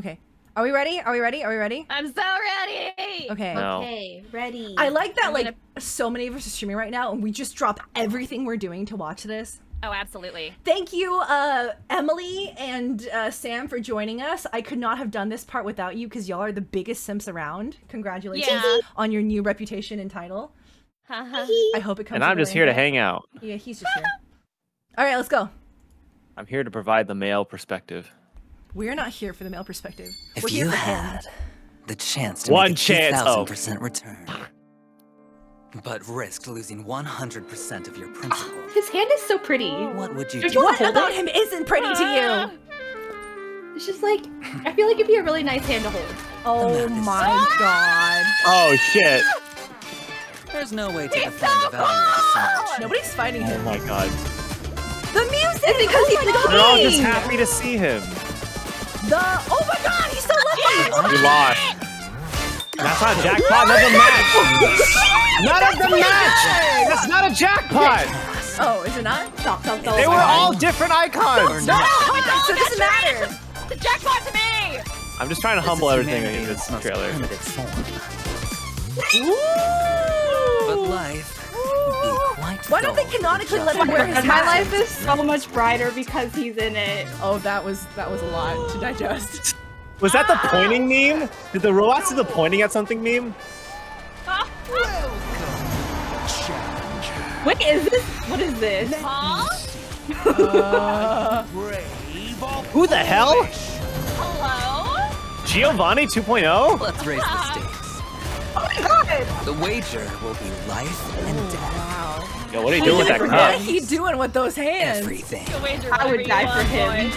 Okay. Are we ready? Are we ready? Are we ready? I'm so ready! Okay. No. Okay, ready. I like that, so many of us are streaming right now, and we just drop everything we're doing to watch this. Oh, absolutely. Thank you, Emily and Sam, for joining us. I could not have done this part without you, because y'all are the biggest simps around. Congratulations on your new reputation and title. I hope it comes. And I'm just here to hang out. Yeah, he's just here. All right, let's go. I'm here to provide the male perspective. We're not here for the male perspective. If you had the chance to make a 2,000% return, but risked losing 100% of your principal. Oh, his hand is so pretty. What would you do? What about him isn't pretty to you? It's just like, I feel like it'd be a really nice hand to hold. Oh my god. Oh shit. There's no way to defend the value of so much. Nobody's fighting him. Oh my god. The music! It's because he's not. We're all just happy to see him. Oh my god, he's so lucky! You lost. That's not a jackpot, that's a match! Not of the match! That's not a jackpot! Oh, is it not? Stop. They were all different icons! No! So it doesn't matter! The jackpot to me! I'm just trying to humble everything in this trailer. But life would be quite dull. Why don't they canonically let him wear his hat? My life is so much brighter because he's in it. Oh, that was a lot to digest. Was that the pointing meme? Did the robots do the pointing at something meme? What is this? What is this? Who the hell? Hello? Giovanni 2.0? Let's raise the stakes. Oh my god! The wager will be life and death. Wow. Yo, what are you doing with that cup? What is he doing with those hands? Everything. I would die for him.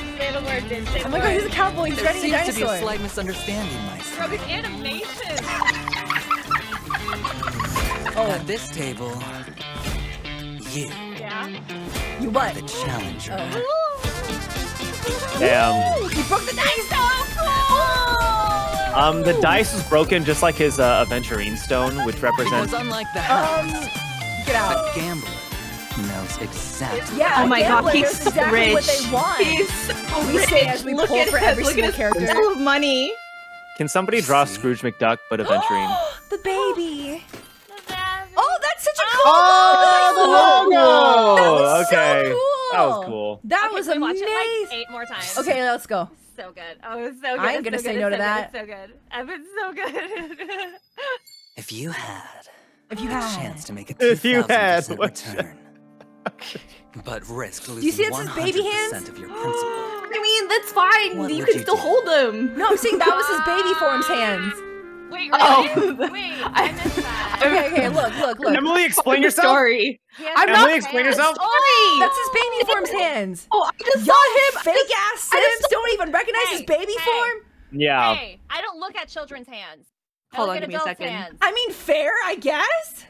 Oh my god, he's a cowboy. He's riding a dinosaur. There seems to be a slight misunderstanding, Mike. Bro, his animation. At this table, you. Yeah. You what? The challenger. Damn. He broke the dice off. The dice was broken, just like his Aventurine stone, which represents. It was unlike the house. Get out. The gambler knows exactly. Yeah. Oh my god, he's so exactly rich. What they want. He's so rich. Say as we pull for every single character. Of money. Can somebody draw Scrooge McDuck but Aventurine? The baby. Oh, that's such a cool logo. That was okay. So cool. That was cool. That was amazing. It, like, 8 more times. Okay, let's go. So good. Oh, it's so good. I ain't gonna say no to that. It's so good. Evan's so good. If you had a chance to make a 2,000% return, but risk losing 100% of your principal. I mean, that's fine. You can still hold them. No, I'm saying that was his baby form's hands. Wait, really? Oh. Wait, I missed that. Okay, look. Emily, explain yourself. Sorry. I'm not. Emily, explain yourself. Sorry. That's his baby form's hands. Oh, I just saw him. Fake ass Sims don't even recognize his baby form. Yeah. Hey, I don't look at children's hands. Hold on, give me a second. Hands. I mean, fair, I guess?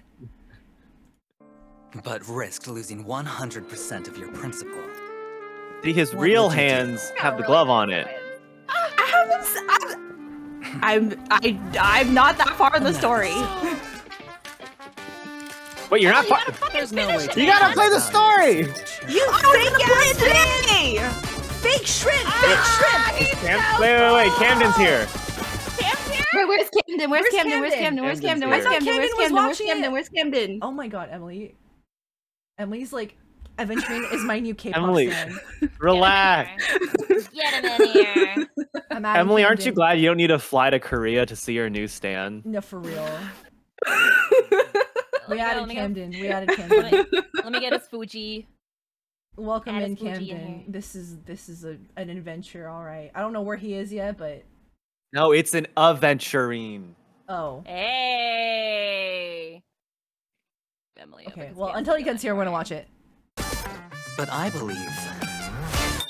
But risk losing 100% of your principal. See, his real hands have the glove on it. I'm not that far in the story. Wait, you're not far? You gotta play the story! You fake ass fake shrimp! Fake shrimp! Wait, Camden's here. Wait, where's Camden? Oh my god, Emily. Emily's like, Aventurine is my new K-pop fan. Relax. Get him in here. Emily, aren't you glad you don't need to fly to Korea to see your new stan? No, for real. We added Camden. Let me get a Fuji. Welcome in, Camden. This is an adventure, all right. I don't know where he is yet, but. No, it's an Aventurine. Oh. Hey. Emily. Okay, well, until he gets here, we're gonna watch it. But I believe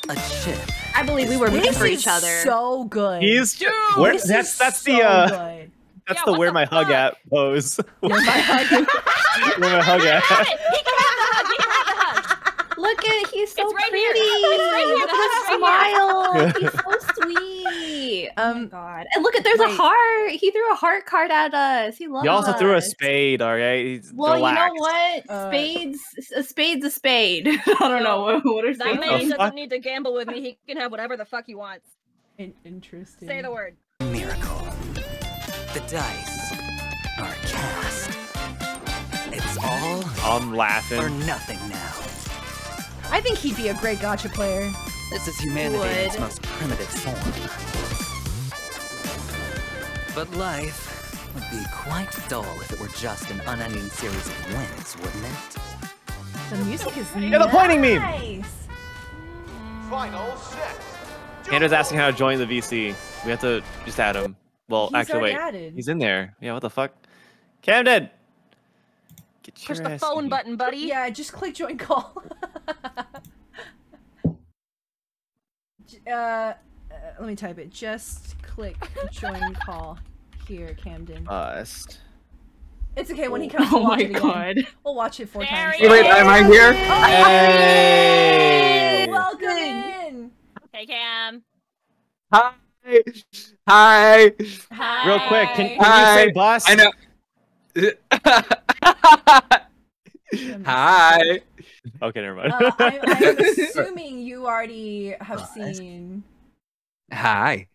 a chip. I believe we were made for each other. So good. He's just. That's the. That's the where my hug at pose. Where my hug at. He can have the hug. He can have the hug. Look at he's so pretty. It's right here. His smile. He's so sweet. Oh my god. And look, there's a heart. He threw a heart card at us. He loves us. He also threw a spade, all right? He's relaxed. You know what? A spade's a spade. I don't know. What are spades? That man doesn't need to gamble with me. He can have whatever the fuck he wants. Interesting. Say the word. Miracle. The dice are cast. It's all I'm laughing or nothing now. I think he'd be a great gotcha player. This is humanity in its most primitive form. But life would be quite dull if it were just an unending series of wins, wouldn't it? The music is nice. Yeah, the pointing meme. Final set. Andrew's asking how to join the VC. We have to just add him. Well, he's actually, wait. Added. He's in there. Yeah, what the fuck? Camden! Get your Push the phone button, buddy. Yeah, just click join call. Let me type it. Just click join call here, Camden. It's okay when he comes. Oh my god. We'll watch it 4 times. Hey, wait, am I here? Hey! Welcome in! Hey, Cam. Hi. Hi. Hi. Real quick, can you say boss? I know. Hi. Okay, never mind. I'm assuming you already have seen. Hi.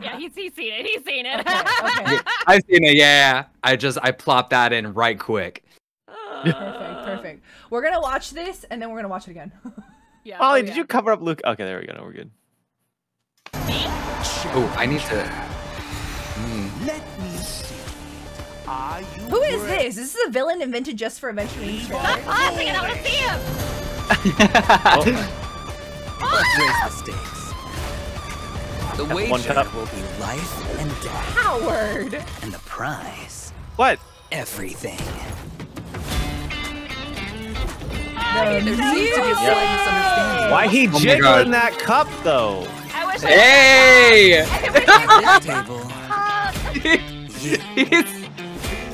Yeah, he's seen it. He's seen it. Okay, okay. I've seen it. Yeah. I plopped that in right quick. Perfect. Perfect. We're gonna watch this and then we're gonna watch it again. Yeah. Ollie, did you cover up Luke? Okay, there we go. No, we're good. Oh, I need to. Let me see. Are you Who is this? Is this a villain invented just for Aventurine? Stop pausing and I want to see him! Oh. The wager will be life and death. Howard! And the prize. What? Everything. Why he jiggling that cup, though? I wish I Hey!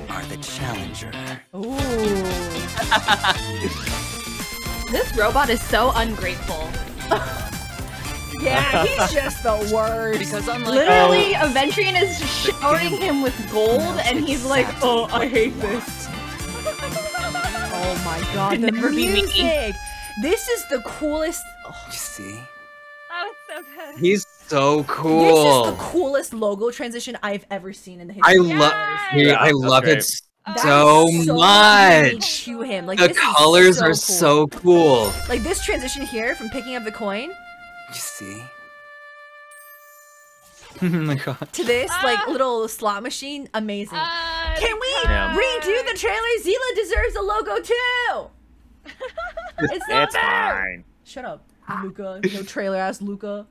Are the challenger. Ooh. This robot is so ungrateful. Yeah, he's just the worst. Because I'm like, literally, Aventurine is showering him with gold, and he's like, "Oh, I hate this." Oh my god, the music! This is the coolest. Oh. You see? Oh, it's so good. He's so cool. This is the coolest logo transition I've ever seen in the history. I love it so much. To him. Like, the colors are so cool. Like this transition here from picking up the coin. You see? Oh my god. To this like little slot machine, amazing. Can we redo the trailer? Zila deserves a logo too. It's not fine. Shut up, Luca. No trailer ass Luca.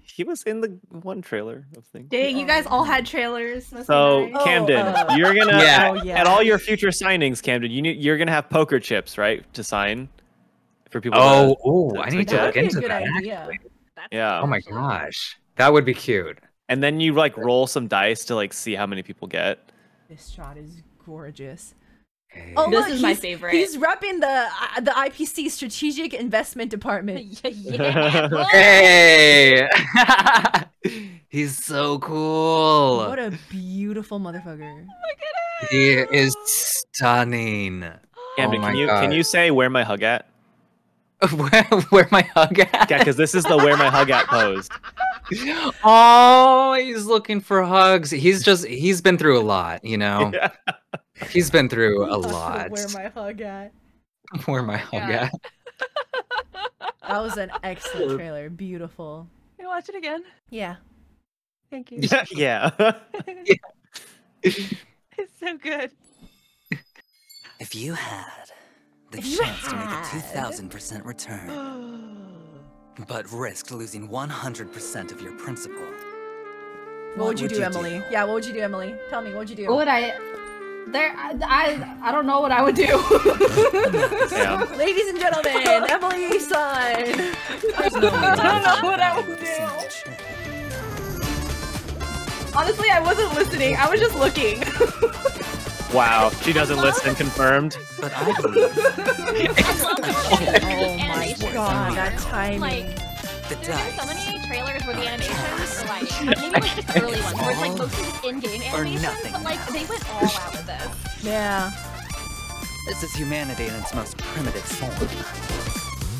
He was in the one trailer of things. Dang, you guys all had trailers. So nice. Camden, you're gonna at all your future signings, Camden, you're gonna have poker chips, right, to sign for people. I need to look into that. Yeah. Oh my gosh, that would be cute. And then you like roll some dice to like see how many people get. This shot is gorgeous. Oh, this is my favorite. He's repping the IPC Strategic Investment Department. Hey! He's so cool. What a beautiful motherfucker. Look at him. He is stunning. Yeah, can you say where my hug at? Where my hug at? Yeah, because this is the where my hug at pose. Oh, he's looking for hugs. He's been through a lot, you know. Yeah. He's been through a lot. Where my hug at? Where my hug at? That was an excellent trailer. Beautiful. Can you watch it again? Yeah. Thank you. Yeah. It's so good. If you had the chance to make a 2,000% return, but risked losing 100% of your principal, what would you do, Emily? Yeah, what would you do, Emily? Tell me, what would you do? What would I? I don't know what I would do. Ladies and gentlemen, Emily Sun. I don't know what I would do. Honestly, I wasn't listening. I was just looking. Wow, she doesn't listen. Confirmed. But I believe. Oh my god, that timing. Like, there are so many trailers where the animations are like, maybe like the early ones, where it's like mostly in-game animations, but like they went all out with this. Yeah. This is humanity in its most primitive form.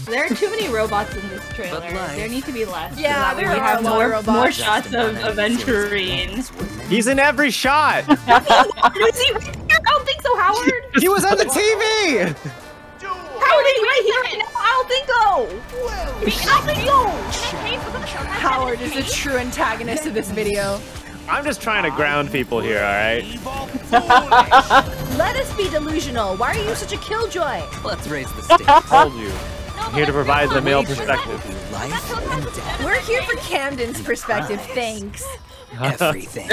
There are too many robots in this trailer. There need to be less. Yeah, we have more shots of Aventurine. He's in every shot! Was he right here? I don't think so, Howard! He was on the TV! Howard is right here! Howard is the true antagonist of this video. I'm just trying to ground people here, alright? Let us be delusional. Why are you such a killjoy? Let's raise the stakes. I told you. I'm here to provide the male perspective. We're here for Camden's perspective, thanks. Everything.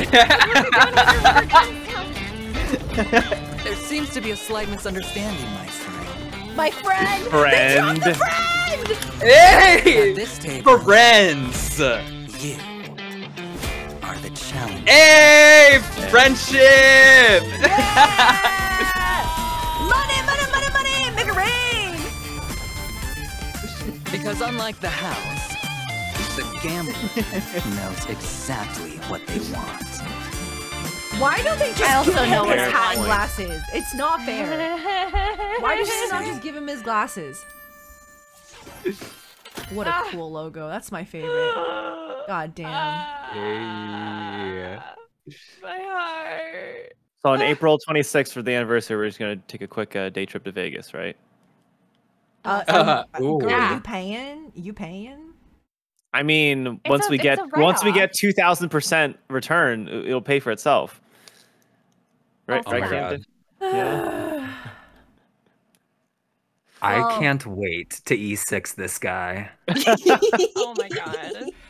There seems to be a slight misunderstanding, my friend. My friend! Friend! They dropped the friend! Hey! This table, friends! You are the challenge. Hey! Friendship! Yeah! Money, money, money, money! Make it rain! Because unlike the house, the gambler knows exactly what they want. Why don't they just give him his hat and glasses? It's not fair. Why does she not just give him his glasses? What a cool logo. That's my favorite. God damn. My heart. So on April 26th for the anniversary, we're just going to take a quick day trip to Vegas, right? Girl, you paying? You paying? I mean, once we get 2,000% return, it'll pay for itself. Right, right, Camden? Yeah. I can't wait to E6 this guy. Oh my god.